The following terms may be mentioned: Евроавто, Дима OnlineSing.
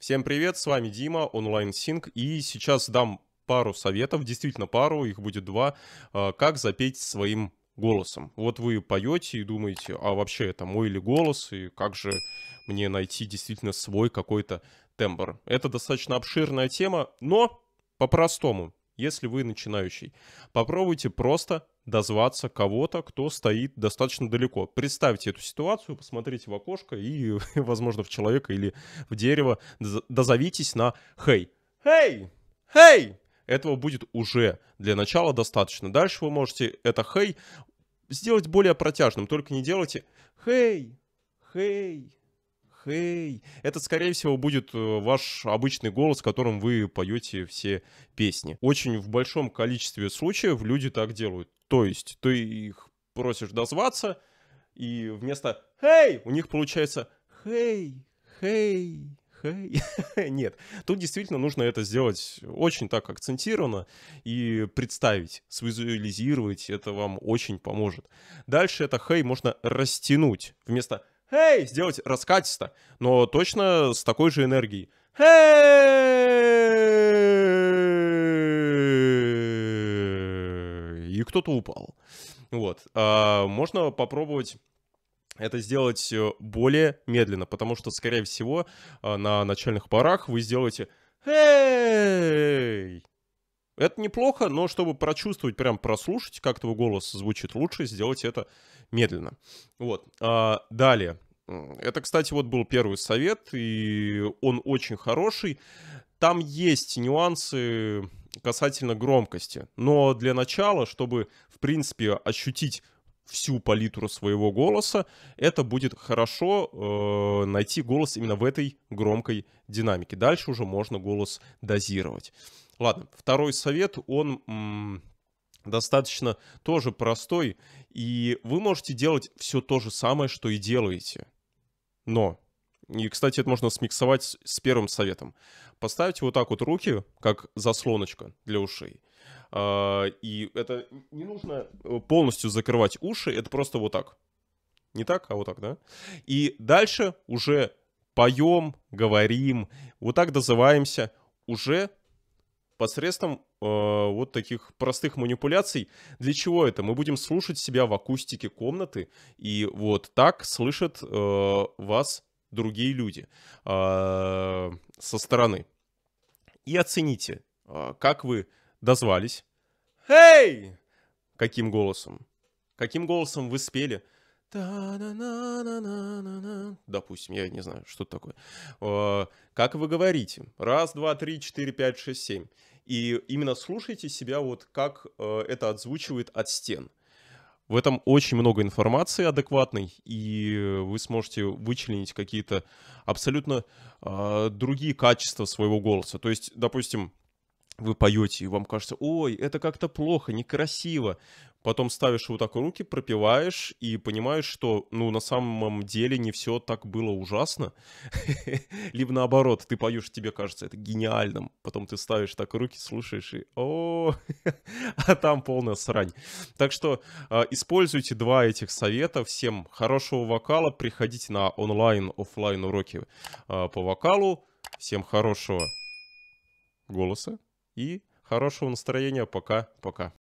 Всем привет, с вами Дима, OnlineSing, и сейчас дам пару советов, действительно пару, их будет два, как запеть своим голосом. Вот вы поете и думаете, а вообще это мой ли голос, и как же мне найти действительно свой какой-то тембр. Это достаточно обширная тема, но по-простому, если вы начинающий, попробуйте просто дозваться кого-то, кто стоит достаточно далеко. Представьте эту ситуацию, посмотрите в окошко и, возможно, в человека или в дерево дозовитесь на «Хей». «Хей! Хей!» Этого будет уже для начала достаточно. Дальше вы можете это «Хей» сделать более протяжным, только не делайте «Хей! Хей! Хей!». Это, скорее всего, будет ваш обычный голос, которым вы поете все песни. Очень в большом количестве случаев люди так делают. То есть ты их просишь дозваться, и вместо «Хей!» у них получается «Хей! Хей! Хей!». Нет, тут действительно нужно это сделать очень так акцентированно и представить, свизуализировать, это вам очень поможет. Дальше это «Хей!» можно растянуть. Вместо «Хей!» сделать раскатисто, но точно с такой же энергией. «Хей!» И кто-то упал. Вот. А можно попробовать это сделать более медленно, потому что, скорее всего, на начальных порах вы сделаете «Хей!». Это неплохо, но чтобы прочувствовать, прям прослушать, как твой голос звучит лучше, сделать это медленно. Вот. Далее. Это, кстати, вот был первый совет, и он очень хороший. Там есть нюансы касательно громкости. Но для начала, чтобы, в принципе, ощутить всю палитру своего голоса, это будет хорошо найти голос именно в этой громкой динамике. Дальше уже можно голос дозировать. Ладно, второй совет, он достаточно тоже простой, и вы можете делать все то же самое, что и делаете. Но, и, кстати, это можно смиксовать с первым советом. Поставьте вот так вот руки, как заслоночка для ушей. И это не нужно полностью закрывать уши, это просто вот так. Не так, а вот так, да? И дальше уже поем, говорим, вот так дозываемся, уже посредством вот таких простых манипуляций. Для чего это? Мы будем слушать себя в акустике комнаты, и вот так слышат вас другие люди со стороны. И оцените, как вы дозвались. «Хей!» Каким голосом? Каким голосом вы спели? Допустим, я не знаю, что это такое. Как вы говорите? Раз, два, три, четыре, пять, шесть, семь. И именно слушайте себя, вот как это отзвучивает от стен. В этом очень много информации адекватной, и вы сможете вычленить какие-то абсолютно другие качества своего голоса. То есть, допустим, вы поете, и вам кажется, ой, это как-то плохо, некрасиво. Потом ставишь вот так руки, пропиваешь и понимаешь, что, ну, на самом деле не все так было ужасно. Либо наоборот, ты поешь, тебе кажется это гениальным. Потом ты ставишь так руки, слушаешь и о, а там полная срань. Так что используйте два этих совета. Всем хорошего вокала. Приходите на онлайн, офлайн уроки по вокалу. Всем хорошего голоса. И хорошего настроения. Пока-пока.